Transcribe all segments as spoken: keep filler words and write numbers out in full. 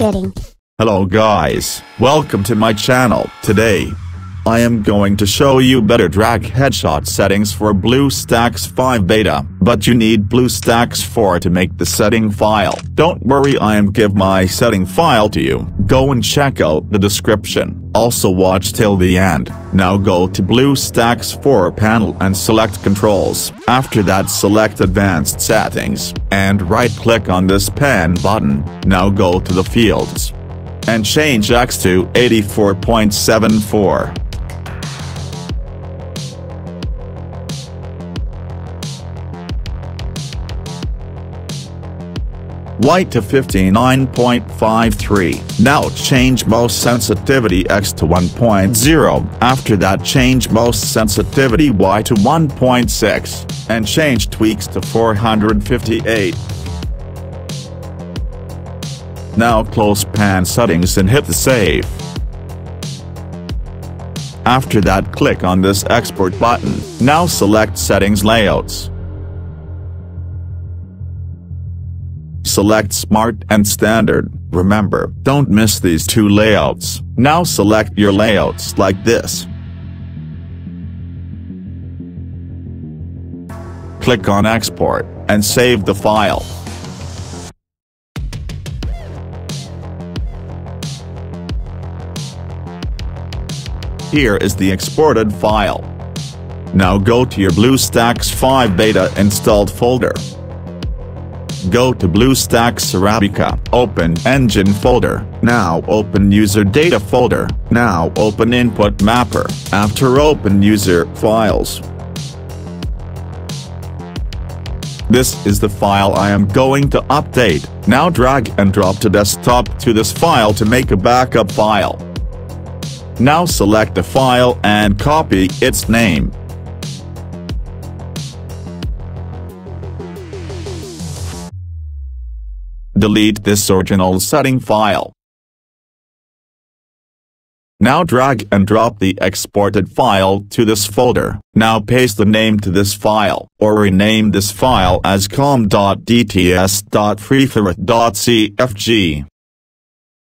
kidding. Hello guys, welcome to my channel. Today, I am going to show you better drag headshot settings for BlueStacks five beta, but you need BlueStacks four to make the setting file. Don't worry, I am give my setting file to you. Go and check out the description. Also watch till the end. Now go to BlueStacks four panel and select controls. After that select advanced settings, and right click on this pen button. Now go to the fields, and change X to eighty-four point seven four. White to fifty-nine point five three. Now change most sensitivity X to one point zero, after that change most sensitivity Y to one point six, and change tweaks to four hundred fifty-eight. Now close pan settings and hit the save. After that click on this export button. Now select settings layouts. Select smart and standard. Remember, don't miss these two layouts. Now select your layouts like this. Click on export and save the file. Here is the exported file. Now go to your BlueStacks five beta installed folder. Go to BlueStacks Arabica, open engine folder, now open user data folder, now open input mapper, after open user files. This is the file I am going to update. Now drag and drop to desktop to this file to make a backup file. Now select the file and copy its name. Delete this original setting file. Now drag and drop the exported file to this folder. Now paste the name to this file, or rename this file as com dot d t s dot free fire dot c f g.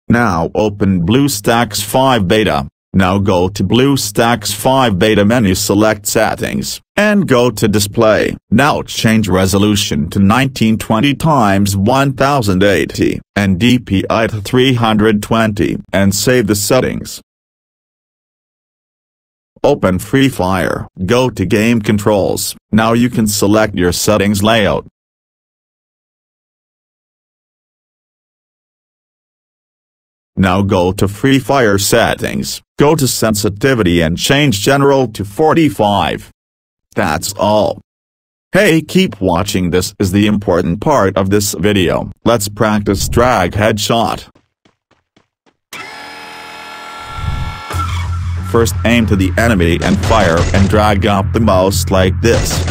Now open BlueStacks five beta. Now go to BlueStacks five beta menu, select settings, and go to display. Now change resolution to nineteen twenty by ten eighty, and D P I to three hundred twenty, and save the settings. Open Free Fire. Go to game controls. Now you can select your settings layout. Now go to Free Fire settings, go to sensitivity and change general to forty-five. That's all. Hey, keep watching, this is the important part of this video. Let's practice drag headshot. First aim to the enemy and fire and drag up the mouse like this.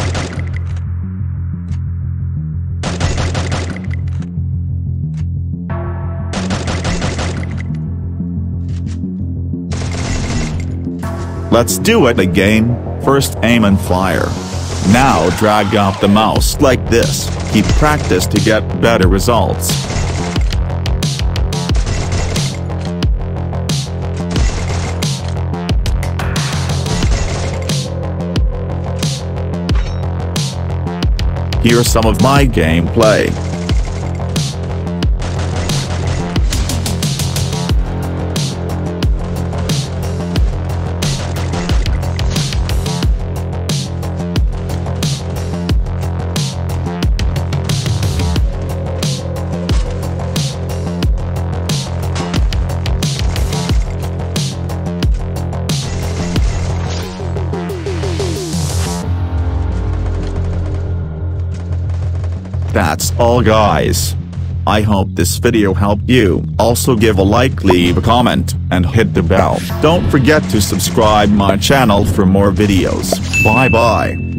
Let's do it again. First aim and fire. Now drag up the mouse like this. Keep practice to get better results. Here's some of my gameplay. That's all guys. I hope this video helped you. Also give a like, leave a comment, and hit the bell. Don't forget to subscribe my channel for more videos. Bye bye.